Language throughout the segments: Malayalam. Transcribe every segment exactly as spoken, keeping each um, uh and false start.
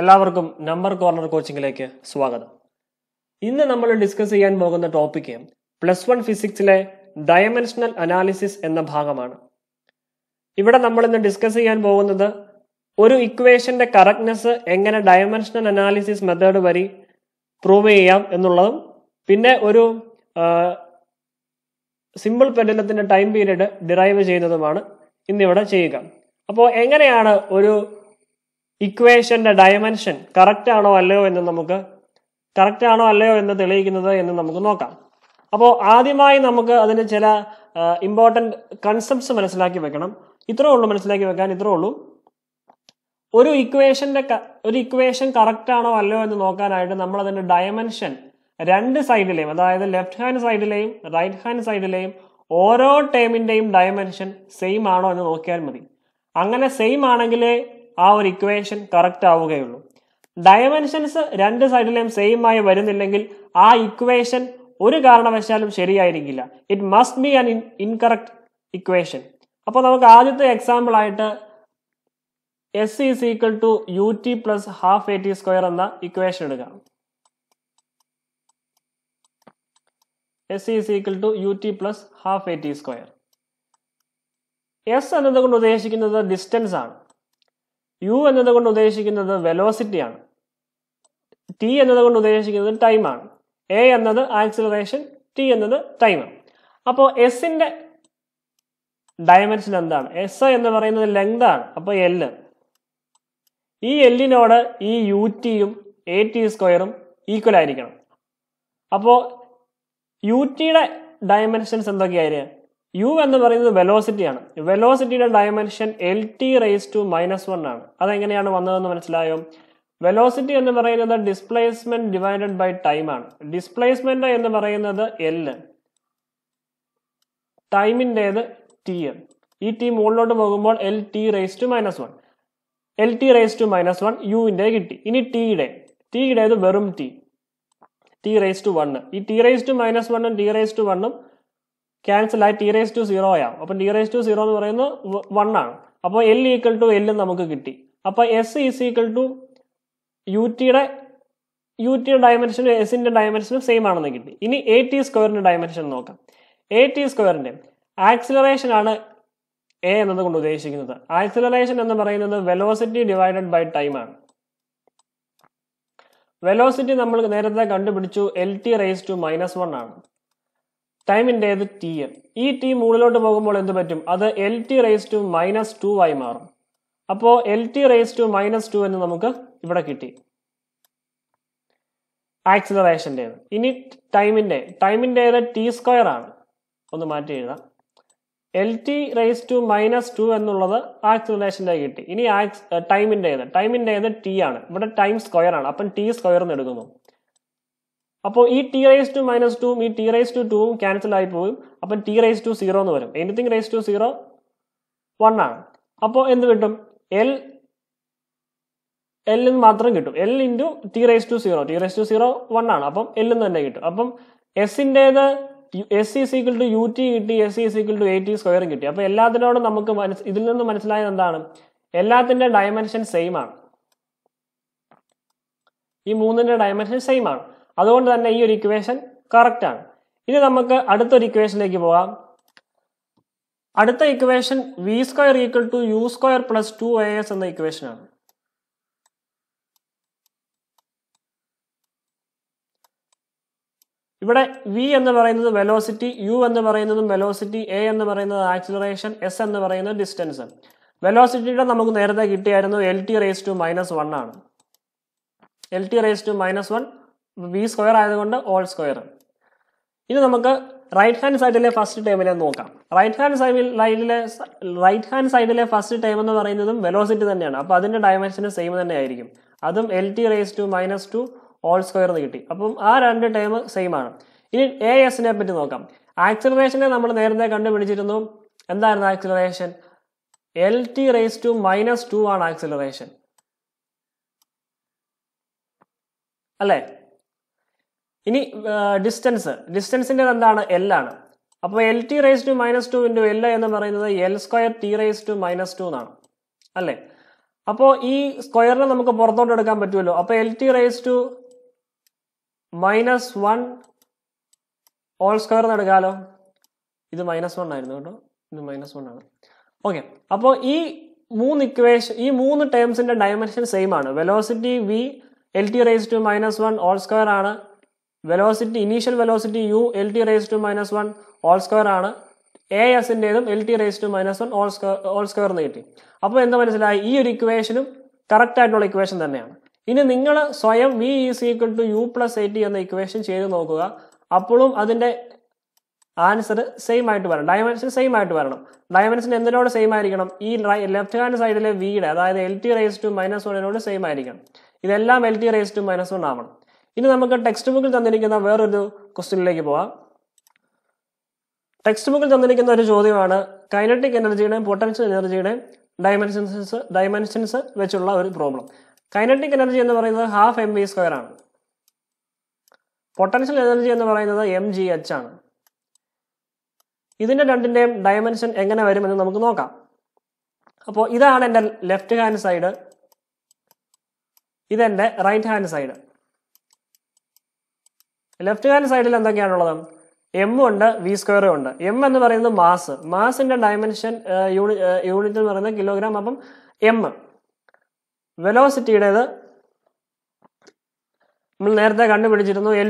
എല്ലാവർക്കും നമ്പർ കോർണർ കോച്ചിംഗിലേക്ക് സ്വാഗതം. ഇന്ന് നമ്മൾ ഡിസ്കസ് ചെയ്യാൻ പോകുന്ന ടോപ്പിക്ക് പ്ലസ് വൺ ഫിസിക്സിലെ ഡയമെൻഷണൽ അനാലിസിസ് എന്ന ഭാഗമാണ്. ഇവിടെ നമ്മൾ ഇന്ന് ഡിസ്കസ് ചെയ്യാൻ പോകുന്നത് ഒരു ഇക്വേഷന്റെ കറക്റ്റ്നെസ് എങ്ങനെ ഡയമെൻഷണൽ അനാലിസിസ് മെത്തേഡ് വഴി പ്രൂവ് ചെയ്യാം എന്നുള്ളതും, പിന്നെ ഒരു സിമ്പിൾ പെൻഡുലത്തിന്റെ ടൈം പീരീഡ് ഡിറൈവ് ചെയ്യുന്നതുമാണ് ഇന്നിവിടെ ചെയ്യുക. അപ്പോൾ എങ്ങനെയാണ് ഒരു ഇക്വേഷന്റെ ഡയമെൻഷൻ കറക്റ്റ് ആണോ അല്ലയോ എന്ന് നമുക്ക് കറക്റ്റ് ആണോ അല്ലയോ എന്ന് തെളിയിക്കുന്നത് എന്ന് നമുക്ക് നോക്കാം. അപ്പോൾ ആദ്യമായി നമുക്ക് അതിന് ചില ഇമ്പോർട്ടൻറ്റ് കൺസെപ്റ്റ്സ് മനസ്സിലാക്കി വെക്കണം. ഇത്രേ ഉള്ളൂ മനസ്സിലാക്കി വെക്കാൻ, ഇത്രേ ഉള്ളൂ. ഒരു ഇക്വേഷന്റെ ഒരു ഇക്വേഷൻ കറക്റ്റ് ആണോ അല്ലയോ എന്ന് നോക്കാനായിട്ട് നമ്മൾ അതിന്റെ ഡയമെൻഷൻ രണ്ട് സൈഡിലെയും, അതായത് ലെഫ്റ്റ് ഹാൻഡ് സൈഡിലെയും റൈറ്റ് ഹാൻഡ് സൈഡിലെയും ഓരോ ടേമിന്റെയും ഡയമെൻഷൻ സെയിം ആണോ എന്ന് നോക്കിയാൽ മതി. അങ്ങനെ സെയിം ആണെങ്കിലേ ആ ഒരു ഇക്വേഷൻ കറക്റ്റ് ആവുകയുള്ളൂ. ഡയമെൻഷൻസ് രണ്ട് സൈഡിലെയും സെയിം ആയി വരുന്നില്ലെങ്കിൽ ആ ഇക്വേഷൻ ഒരു കാരണവശാലും ശരിയായിരിക്കില്ല. It must be an incorrect equation. അപ്പൊ നമുക്ക് ആദ്യത്തെ എക്സാമ്പിൾ ആയിട്ട് S is equal to U T plus half A T square എന്ന ഇക്വേഷൻ എടുക്കാം. S is equal to U T plus half A T square. S എന്നതുകൊണ്ട് ഉദ്ദേശിക്കുന്നത് ഡിസ്റ്റൻസ് ആണ്, യു എന്നതുകൊണ്ട് ഉദ്ദേശിക്കുന്നത് വെലോസിറ്റിയാണ്, ടി എന്നതുകൊണ്ട് ഉദ്ദേശിക്കുന്നത് ടൈമാണ്, എ എന്നത് ആക്സിലറേഷൻ, ടി എന്നത് ടൈമാണ്. അപ്പോൾ എസിന്റെ ഡയമെൻഷൻ എന്താണ്? എസ് എന്ന് പറയുന്നത് ലെങ്ത് ആണ്. അപ്പോൾ എല്, ഈ എല്ലിനോട് ഈ യു ടിയും എ ടി സ്ക്വയറും ഈക്വൽ ആയിരിക്കണം. അപ്പോൾ യു ടിയുടെ ഡയമെൻഷൻസ് എന്തൊക്കെയായിരുന്നു? യു എന്ന് പറയുന്നത് വെലോസിറ്റിയാണ്. വെലോസിറ്റിയുടെ dimension L T raise to minus one ആണ്. അതെങ്ങനെയാണ് വന്നതെന്ന് മനസ്സിലായോ? വെലോസിറ്റി എന്ന് പറയുന്നത് ഡിസ്പ്ലേസ്മെന്റ് ഡിവൈഡഡ് ബൈ ടൈം ആണ്. ഡിസ്പ്ലേസ്മെന്റ് എന്ന് പറയുന്നത് എല്, ടൈമിൻ്റേത് ടി. ഈ ടി മുകളിലോട്ട് പോകുമ്പോൾ L T raise to minus one. L T raise to minus one യുവിൻ്റെ കിട്ടി. ഇനി ടിയുടെ ടിയുടേത് വെറും T, T raise to one. ഈ ടി റേസ് ടു മൈനസ് വണ്ണും ടി റേസ് ടു വണ്ണും ക്യാൻസൽ ആയി ടി റേസ് ടു സീറോ ആവും. അപ്പം ടി റേസ് ടു സീറോ എന്ന് പറയുന്നത് വൺ ആണ്. അപ്പോൾ എൽ ഈക്വൽ ടു എല്ലും നമുക്ക് കിട്ടി. അപ്പോൾ S is equal to U ടിയുടെ യു ടിയുടെ ഡയമെൻഷനും എസിന്റെ ഡയമെൻഷനും സെയിം ആണെന്ന് കിട്ടി. ഇനി എ ടി സ്ക്വയറിന്റെ ഡയമെൻഷൻ നോക്കാം. എ ടി സ്ക്വയറിന്റെ ആക്സിലറേഷൻ ആണ് എ എന്നതുകൊണ്ട് ഉദ്ദേശിക്കുന്നത്. ആക്സിലറേഷൻ എന്ന് പറയുന്നത് വെലോസിറ്റി ഡിവൈഡഡ് ബൈ ടൈം ആണ്. വെലോസിറ്റി നമ്മൾ നേരത്തെ കണ്ടുപിടിച്ചു L T raise to minus one ആണ്. ടൈമിൻ്റേത് ടി. ഈ ടി മുകളിലോട്ട് പോകുമ്പോൾ എന്ത് പറ്റും? അത് L T raise to minus two ആയി മാറും. അപ്പോൾ L T raise to minus two എന്ന് നമുക്ക് ഇവിടെ കിട്ടി ആക്സിലറേഷൻ്റേത്. ഇനി ടൈമിൻ്റെ ടൈമിൻ്റേത് ടി സ്ക്വയർ ആണ്. ഒന്ന് മാറ്റി എഴുതാം. L T raise to minus two എന്നുള്ളത് ആക്സിലറേഷൻ്റെ കിട്ടി. ഇനി ആക്സ് ടൈമിൻ്റേത് ടൈമിൻ്റേത് ടി ആണ്. ഇവിടെ ടൈം സ്ക്വയർ ആണ്. അപ്പം ടി സ്ക്വയർ എന്ന് എടുക്കുന്നു. അപ്പോൾ ഈ ടി റേസ് ടു മൈനസ് ടൂവും ഈ ടി റേസ് ടു ടൂവും ക്യാൻസൽ ആയി പോകും. അപ്പം ടി റേസ് ടു സീറോ എന്ന് വരും. Anything raise to zero one ആണ്. അപ്പോൾ എന്ത് കിട്ടും? എൽ എല്ലിന് മാത്രം കിട്ടും. L into T raise to zero. T raise to zero one ആണ്. അപ്പം എല്ലിന്ന് തന്നെ കിട്ടും. അപ്പം എസിൻ്റേത് S is equal to U T കിട്ടി, S is equal to A T സ്ക്വയറും കിട്ടി. അപ്പോൾ എല്ലാത്തിനോടും നമുക്ക് മനസ്സ് ഇതിൽ നിന്ന് മനസ്സിലായത് എന്താണ്? എല്ലാത്തിൻ്റെ ഡയമെൻഷൻ സെയിം ആണ്. ഈ മൂന്നിൻ്റെ ഡയമെൻഷൻ സെയിം ആണ്. അതുകൊണ്ട് തന്നെ ഈ ഒരു ഇക്വേഷൻ കറക്റ്റ് ആണ്. ഇനി നമുക്ക് അടുത്തൊരു ഇക്വേഷനിലേക്ക് പോകാം. അടുത്ത equation V square equal to U square plus two A S എന്ന ഇക്വേഷനാണ്. ഇവിടെ വി എന്ന് പറയുന്നത് വെലോസിറ്റി, യു എന്ന് പറയുന്നതും വെലോസിറ്റി, എ എന്ന് പറയുന്നത് ആക്സിലറേഷൻ, എസ് എന്ന് പറയുന്നത് ഡിസ്റ്റൻസ്. വെലോസിറ്റിയുടെ നമുക്ക് നേരത്തെ കിട്ടിയായിരുന്നു L T raise to minus one ആണ്. L T raise to minus one V square ആയതുകൊണ്ട് ഓൾ സ്ക്വയർ. ഇനി നമുക്ക് റൈറ്റ് ഹാൻഡ് സൈഡിലെ ഫസ്റ്റ് ടൈമിനെ നോക്കാം. റൈറ്റ് ഹാൻഡ് സൈഡിൽ ലൈനിലെ റൈറ്റ് ഹാൻഡ് സൈഡിലെ ഫസ്റ്റ് ടൈം എന്ന് പറയുന്നതും വെലോസിറ്റി തന്നെയാണ്. അപ്പോൾ അതിൻ്റെ ഡയമെൻഷന് സെയിം തന്നെ ആയിരിക്കും. അതും L T raise to minus two whole square എന്ന് കിട്ടി. അപ്പം ആ രണ്ട് ടൈം സെയിം ആണ്. ഇനി എ എസിനെ പറ്റി നോക്കാം. ആക്സിലറേഷനെ നമ്മൾ നേരത്തെ കണ്ടുപിടിച്ചിരുന്നു. എന്തായിരുന്നു acceleration? L T raise to minus two ആണ് ആക്സിലറേഷൻ, അല്ലേ? ഇനി ഡിസ്റ്റൻസ് ഡിസ്റ്റൻസിൻ്റെ എന്താണ്? എൽ ആണ്. അപ്പോൾ L T raise to minus two into L എന്ന് പറയുന്നത് L square T raise to minus two എന്നാണ്, അല്ലേ? Now, this square we will take L T raised to minus one all square. This is minus one. This is minus one. Okay. Now, these three terms in the dimension same. Velocity V, L T raised to minus one all square. Velocity, initial velocity U, L T raised to minus one all square. A as in L T raised to minus one all square all square negative. Now, this equation is correct equation. Now, you can solve V is equal to U plus AT and the equation. The answer is same. Dimension is same. Dimension is same. Left hand side is V. L T raised to minus one is same. This is L T raised to minus one. This is the textbook. The question. Textbook is the kinetic energy and potential energy dimensions dimensions which are problem. Kinetic energy is half mv square. Potential energy is mgh. This is the dimension we will see. This is the left hand side. This is the right hand side. Left hand side is M and V square. M is the mass. Mass in the dimension uh, unit uh, unit is kilogram. M. Velocity is L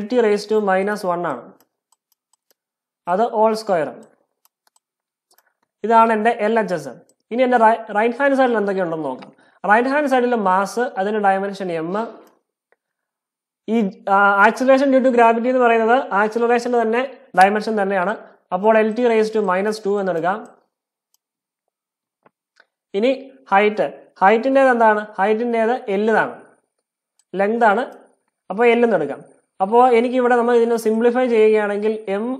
T raised to minus one. That is all square. This is L H S. This is the right hand side. Right hand side is mass. That is the dimension M. This uh, acceleration due to gravity is the acceleration the dimension. Then L T raised to minus two. This height. Height is L. Length is L. Then simplify M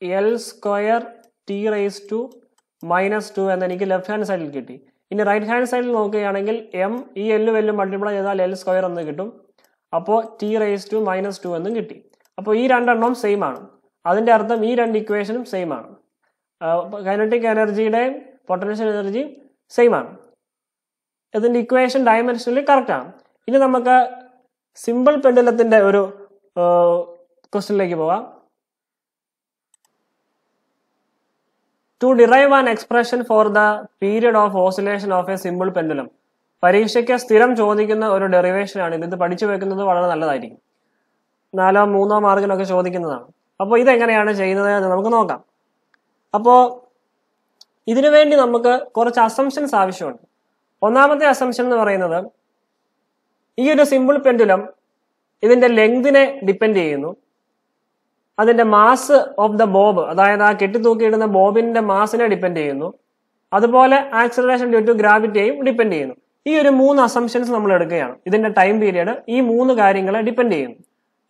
L square T raised to minus two. And then left hand side. In the right hand side, M E L multiplied by L square. Then T raised to minus two. Then these two same. That means these two equations same. Uh, kinetic energy and potential energy same. This equation dimensionally correct. Now we will go to simple pendulum uh, question. To derive an expression for the period of oscillation of a simple pendulum. പരീക്ഷയ്ക്ക് സ്ഥിരം ചോദിക്കുന്ന ഒരു ഡെറിവേഷൻ ആണ് ഇത് പഠിച്ചു വെക്കുന്നത് വളരെ നല്ലതായിരിക്കും നാലോ മൂന്നോ മാർക്കിനൊക്കെ ചോദിക്കുന്നതാണ് അപ്പോൾ ഇത് എങ്ങനെയാണ് ചെയ്യുന്നത് എന്ന് നമുക്ക് നോക്കാം അപ്പോൾ ഇതിനു വേണ്ടി നമുക്ക് കുറച്ച് അസംപ്ഷൻസ് ആവശ്യമുണ്ട് ഒന്നാമത്തെ അസംപ്ഷൻ എന്ന് പറയുന്നത് ഈ ഒരു സിമ്പിൾ പെൻഡുലം ഇതിന്റെ ലെങ്തിനെ ഡിപെൻഡ് ചെയ്യുന്നു അതിന്റെ മാസ് ഓഫ് ദി ബോബ് അതായത് ആ കെട്ടി തൂക്കിയിടുന്ന ബോബിന്റെ മാസിനെ ഡിപെൻഡ് ചെയ്യുന്നു അതുപോലെ ആക്സിലറേഷൻ ഡ്യൂ ടു ഗ്രാവിറ്റിയെയും ഡിപെൻഡ് ചെയ്യുന്നു ഈ ഒരു മൂന്ന് അസംപ്ഷൻസ് നമ്മൾ എടുക്കുകയാണ് ഇതിന്റെ ടൈം പീരിയഡ് ഈ മൂന്ന് കാര്യങ്ങളെ ഡിപെൻഡ് ചെയ്യുന്നു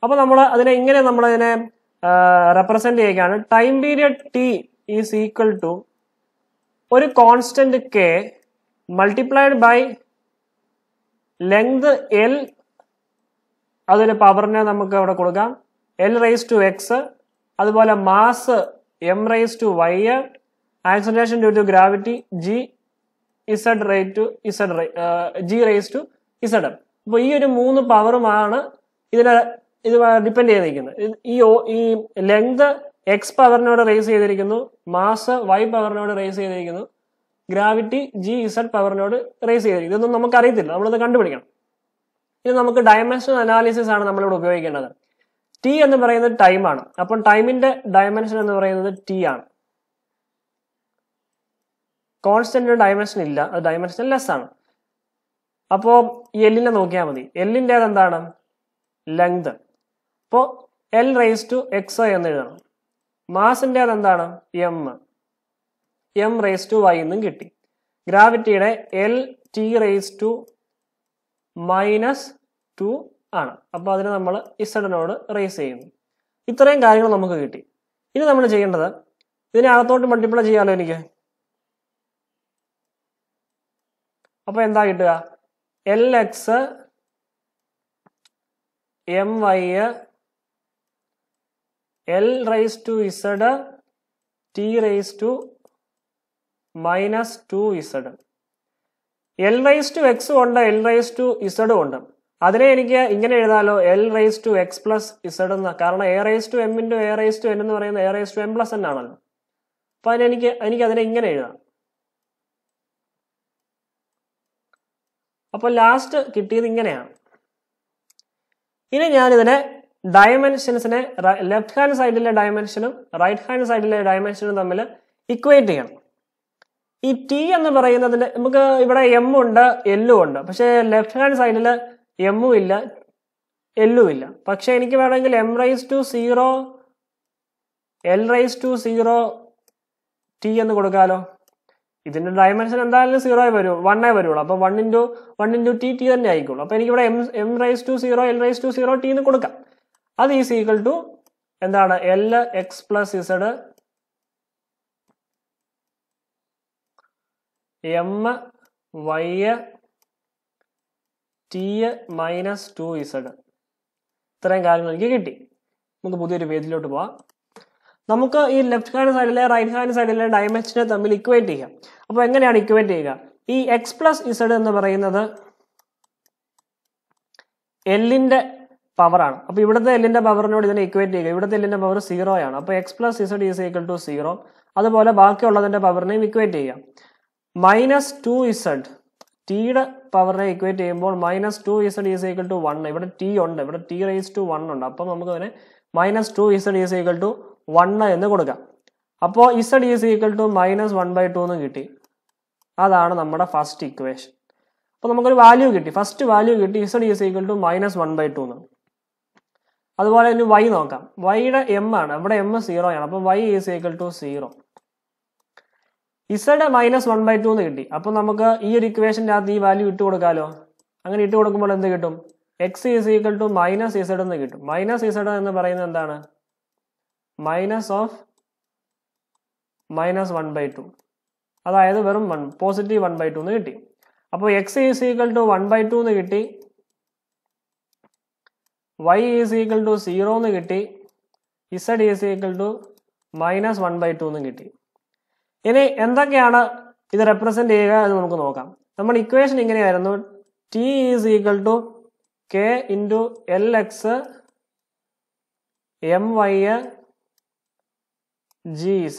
അപ്പോൾ നമ്മൾ അതിനെ ഇങ്ങനെ നമ്മൾ അതിനെ റെപ്രസെന്റ് ചെയ്യുകയാണ് time period T is equal to ഒരു constant K multiplied by length L അതിന്റെ പവറിനെ നമുക്ക് അവിടെ കൊടുക്കാം L റൈസ് ടു X അതുപോലെ mass M raise to Y acceleration due to gravity g z raised to z uh, g raised to z. അപ്പോൾ ഈ ഒരു മൂന്ന് പവറുമാണ് ഇതിനെ ഇത് ഡിപെൻഡ് ചെയ്തിരിക്കുന്നത് ഈ ഈ ലെങ്ത് x പവറിനോട് റൈസ് ചെയ്തിരിക്കുന്നു മാസ് y പവറിനോട് റൈസ് ചെയ്തിരിക്കുന്നു ഗ്രാവിറ്റി g z പവറിനോട് റൈസ് ചെയ്തിരിക്കുന്നു ഇതൊന്നും നമുക്ക് അറിയത്തില്ല നമ്മൾ ഇത് കണ്ടുപിടിക്കണം ഇത് നമുക്ക് ഡൈമെൻഷണൽ അനാലിസിസ് ആണ് നമ്മൾ ഇവിടെ ഉപയോഗിക്കേണ്ടത് t എന്ന് പറയുന്നത് ടൈം ആണ് അപ്പോൾ ടൈമിന്റെ ഡൈമെൻഷൻ എന്ന് പറയുന്നത് t ആണ് constant dimension illa adu dimension less aanu appo l ne nokkiya madi l inde endana length appo l raised to x ennu edana mass inde endana m m raised to y ennu kitti gravity ide l t raised to minus two aanu appo adine nammal z node raise cheyunu ithrayum kaaryangal namukku kitti ini nammal cheyendathu idine agathottu multiply cheyyalo enike അപ്പോൾ എന്താ കിട്ടുക L X M Y L raised to Z T raised to minus two Z L raised to x and L raised to z. That's why I L raised to x plus z. Because A raised to m into A raised to n and A raised to m plus n. So I will so, last kitty thing is here. Dimensions left hand side dimension, right hand side dimension equate here. This T is M and L. But left hand side M and L. But M raised to zero, L raised to zero, T and the ഇതിന്റെ dimension എന്തായാലും zero ആയി വരും one ആയി വരുള്ളൂ അപ്പോൾ one into one into t t തന്നെ ആയിക്കോളും അപ്പോൾ എനിക്ക് ഇവിടെ m m raised to zero l raised to zero t എന്ന് കൊടുക്കാം അത് is equal to എന്താണ് l x plus z m y t minus two z ഇത്രയും കാര്യങ്ങൾ എനിക്ക് കിട്ടി നമുക്ക് പുതിയൊരു പേജിലോട്ട് പോവാം നമുക്ക് ഈ ലെഫ്റ്റ് ഹാൻഡ് സൈഡിലെ റൈറ്റ് ഹാൻഡ് സൈഡിലെ ഡൈമെൻഷനെ തമ്മിൽ ഇക്വേറ്റ് ചെയ്യാം. അപ്പോൾ എങ്ങനെയാണ് ഇക്വേറ്റ് ചെയ്യുക? ഈ x + z എന്ന് പറയുന്നത് l ന്റെ പവർ ആണ്. അപ്പോൾ ഇവിടത്തെ l ന്റെ പവറിനോട് ഇതിനെ ഇക്വേറ്റ് ചെയ്യുക. ഇവിടത്തെ l ന്റെ പവർ zero ആണ്. അപ്പോൾ x + z = zero. അതുപോലെ ബാക്കിയുള്ളതിന്റെ പവറിനെയും ഇക്വേറ്റ് ചെയ്യാം. -two z t യുടെ പവറിനെ ഇക്വേറ്റ് ചെയ്യുമ്പോൾ -two z = one. ഇവിടെ t ഉണ്ട്. ഇവിടെ t raised to one ഉണ്ട്. അപ്പോൾ നമുക്ക് അതിനെ -two z = one is equal to minus one by two. That is the first equation. So, we have the first value z is equal to minus one by two. That is why y. y is m. m is zero. So, y is equal to zero. z is minus one by two. So, we have this equation value. So, x is equal to minus z. Minus z is minus of minus one by two. That is one, positive one by two. So, x is equal to one by two. Y is equal to zero. Z is equal to minus one by two. Now, this represents our equation. T is equal to k into lx my g is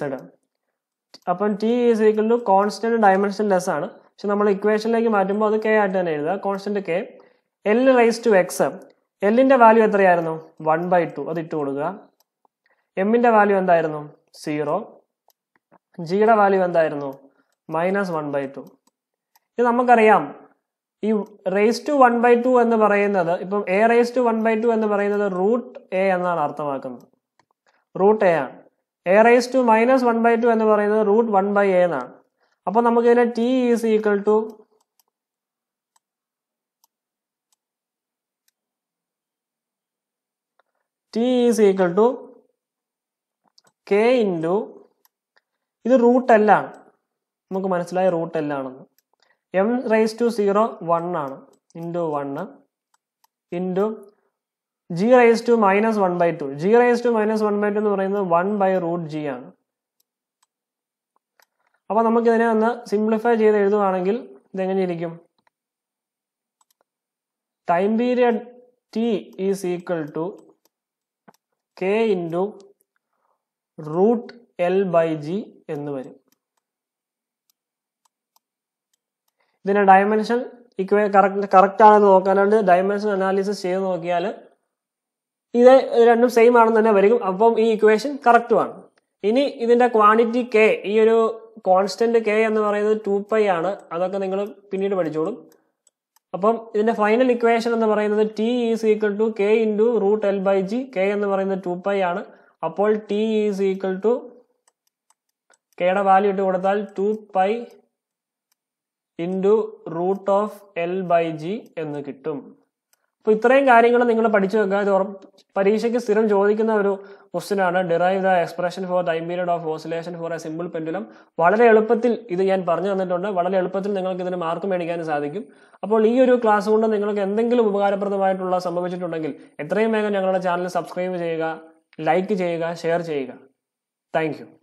upon t is equal to constant dimension less so we equation like k constant k l raised to x l in the value one by two that is two m in the value zero g value minus one by two this is raised to one by two and the a raised to one by two and the root a root a a raised to minus one by two and the root one by a. Now, t is equal to t is equal to k into this is root l. root l. m raised to zero, one into one into g raised to minus one by two. G raised to minus one by two is one by root g. Now, we simplify this. Time period t is equal to k into root l by g. This dimension is correct. Dimension analysis this same equation is correct. This quantity k, this constant k is two pi. The final equation is t is equal to k into root l by g. K is two pi. Then t is equal to k value two pi into root of l by g. So, if you have a question, derive the expression for time period of oscillation for a simple pendulum. If you have a question, you can mark this class. Thank you.